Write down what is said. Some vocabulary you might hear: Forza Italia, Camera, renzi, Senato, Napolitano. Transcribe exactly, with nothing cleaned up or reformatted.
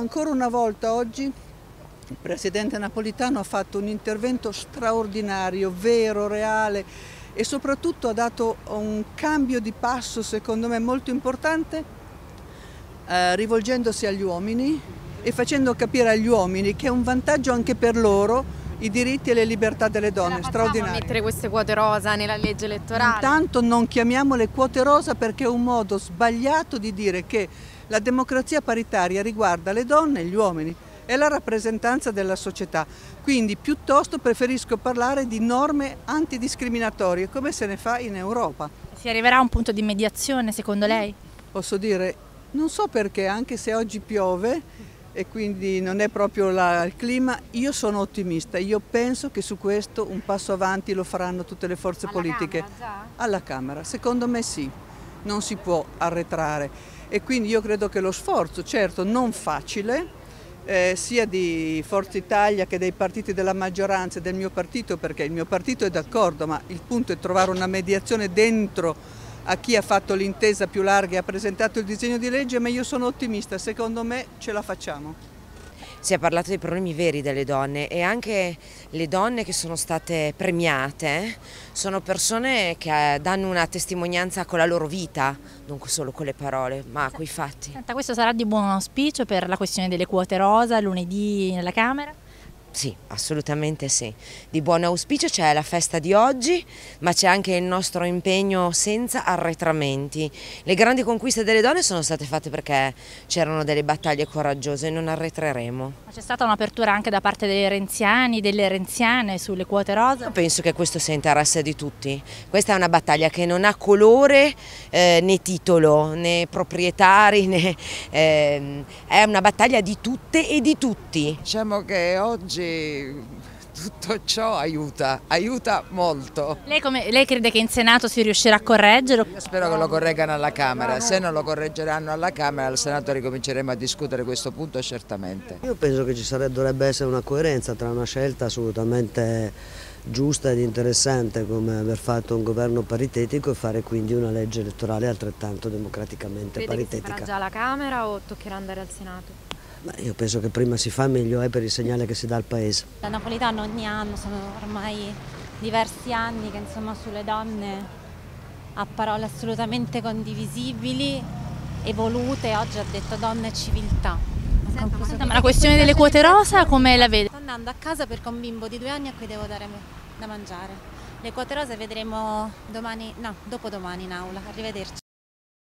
ancora una volta oggi il presidente Napolitano ha fatto un intervento straordinario, vero, reale e soprattutto ha dato un cambio di passo secondo me molto importante, eh, rivolgendosi agli uomini e facendo capire agli uomini che è un vantaggio anche per loro i diritti e le libertà delle donne, straordinarie. Non mettere queste quote rosa nella legge elettorale? Intanto non chiamiamole quote rosa perché è un modo sbagliato di dire che la democrazia paritaria riguarda le donne e gli uomini, è la rappresentanza della società, quindi piuttosto preferisco parlare di norme antidiscriminatorie come se ne fa in Europa. Si arriverà a un punto di mediazione secondo lei? Posso dire, non so perché, anche se oggi piove e quindi non è proprio la, il clima, io sono ottimista, io penso che su questo un passo avanti lo faranno tutte le forze politiche. Alla Camera, secondo me sì, non si può arretrare e quindi io credo che lo sforzo, certo non facile, eh, sia di Forza Italia che dei partiti della maggioranza e del mio partito, perché il mio partito è d'accordo, ma il punto è trovare una mediazione dentro a chi ha fatto l'intesa più larga e ha presentato il disegno di legge, ma io sono ottimista, secondo me ce la facciamo. Si è parlato dei problemi veri delle donne e anche le donne che sono state premiate sono persone che danno una testimonianza con la loro vita, non solo con le parole, ma con i fatti. Senta, questo sarà di buon auspicio per la questione delle quote rosa lunedì nella Camera? Sì, assolutamente sì. Di buon auspicio c'è la festa di oggi, ma c'è anche il nostro impegno senza arretramenti. Le grandi conquiste delle donne sono state fatte perché c'erano delle battaglie coraggiose e non arretreremo. Ma c'è stata un'apertura anche da parte dei renziani, delle renziane sulle quote rosa? Io penso che questo sia interesse di tutti. Questa è una battaglia che non ha colore eh, né titolo, né proprietari, né, eh, è una battaglia di tutte e di tutti. Diciamo che oggi tutto ciò aiuta, aiuta molto. Lei, come, lei crede che in Senato si riuscirà a correggere? Io spero che lo correggano alla Camera, se non lo correggeranno alla Camera al Senato ricominceremo a discutere questo punto certamente. Io penso che ci sarebbe, dovrebbe essere una coerenza tra una scelta assolutamente giusta ed interessante come aver fatto un governo paritetico e fare quindi una legge elettorale altrettanto democraticamente crede paritetica. Crede che si farà già alla Camera o toccherà andare al Senato? Ma io penso che prima si fa meglio è per il segnale che si dà al Paese. La Napolitano ogni anno, sono ormai diversi anni che insomma sulle donne ha parole assolutamente condivisibili, evolute, oggi ha detto donna e civiltà. Senta, ma, senta, ma la questione delle quote rosa come la vede? Sto andando a casa perché ho un bimbo di due anni a cui devo dare da mangiare. Le quote rosa vedremo domani, no, dopodomani in aula. Arrivederci.